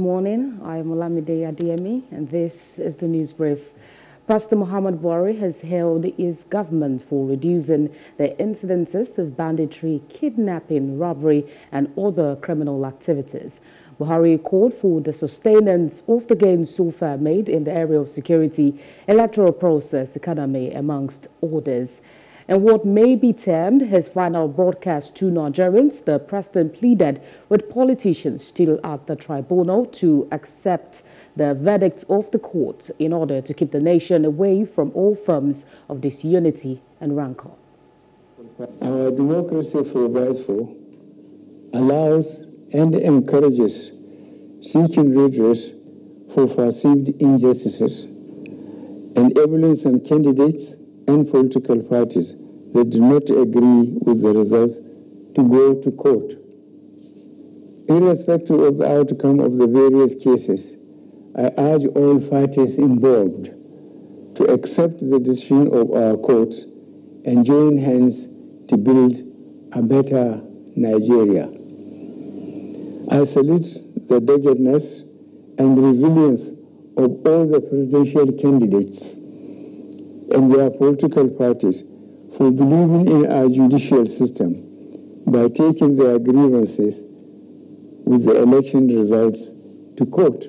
Good morning, I'm Olamide Ademi and this is the news brief. President Muhammadu Buhari has hailed his government for reducing the incidences of banditry, kidnapping, robbery and other criminal activities. Buhari called for the sustenance of the gains so far made in the area of security, electoral process, economy, amongst others. In what may be termed his final broadcast to Nigerians, the president pleaded with politicians still at the tribunal to accept the verdict of the court in order to keep the nation away from all forms of disunity and rancor. Our democracy for rightful allows and encourages seeking redress for perceived injustices, enabling some candidates and political parties that do not agree with the results to go to court. Irrespective of the outcome of the various cases, I urge all parties involved to accept the decision of our courts and join hands to build a better Nigeria. I salute the doggedness and resilience of all the presidential candidates and their political parties for believing in our judicial system by taking their grievances with the election results to court.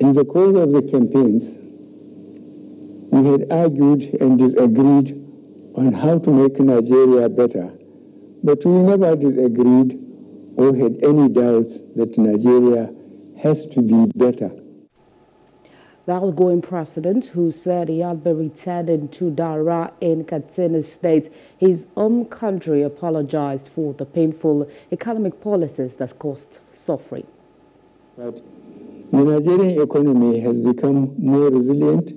In the course of the campaigns, we had argued and disagreed on how to make Nigeria better, but we never disagreed or had any doubts that Nigeria has to be better. The outgoing president, who said he had been returning to Daura in Katsina state, his own country, apologized for the painful economic policies that caused suffering. But the Nigerian economy has become more resilient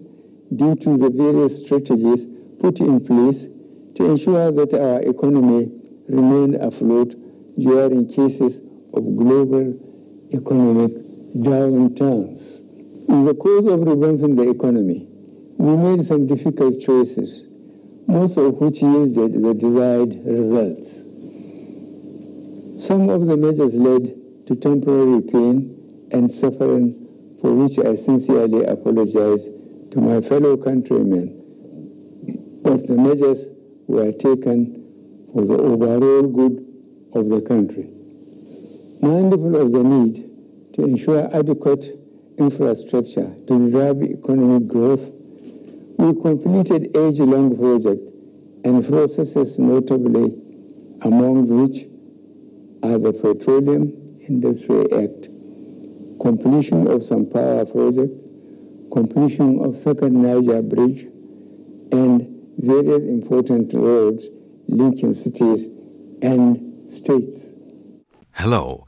due to the various strategies put in place to ensure that our economy remained afloat during cases of global economic downturns. In the course of revamping the economy, we made some difficult choices, most of which yielded the desired results. Some of the measures led to temporary pain and suffering, for which I sincerely apologize to my fellow countrymen, but the measures were taken for the overall good of the country. Mindful of the need to ensure adequate infrastructure to drive economic growth, we completed age-long projects and processes, notably among which are the Petroleum Industry Act, completion of some power projects, completion of Second Niger Bridge, and various important roads linking cities and states. Hello.